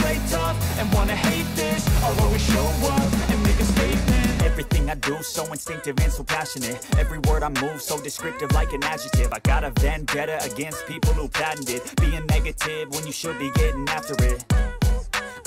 play tough and wanna hate this, I'll always show up and make a statement. Everything I do, so instinctive and so passionate. Every word I move, so descriptive like an adjective. I got a vendetta against people who patented being negative when you should be getting after it.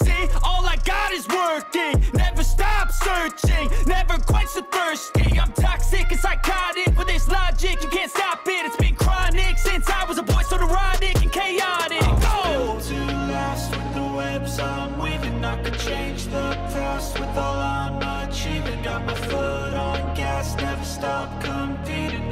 all I got is working. Never stop searching, never quench the thirsty. I'm toxic and psychotic, with this logic you can't stop it. It's been chronic since I was a boy, so neurotic and chaotic. I'm still too lost with the webs I'm weaving. I could change the past with all I'm achieving. Got my foot on gas, never stop competing.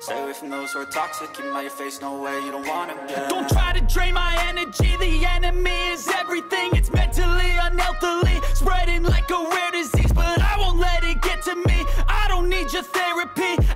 Stay away from those who are toxic, keep them out your face, no way, you don't want them, yeah. Don't try to drain my energy, the enemy is everything. It's mentally, unhealthily, spreading like a rare disease. But I won't let it get to me, I don't need your therapy.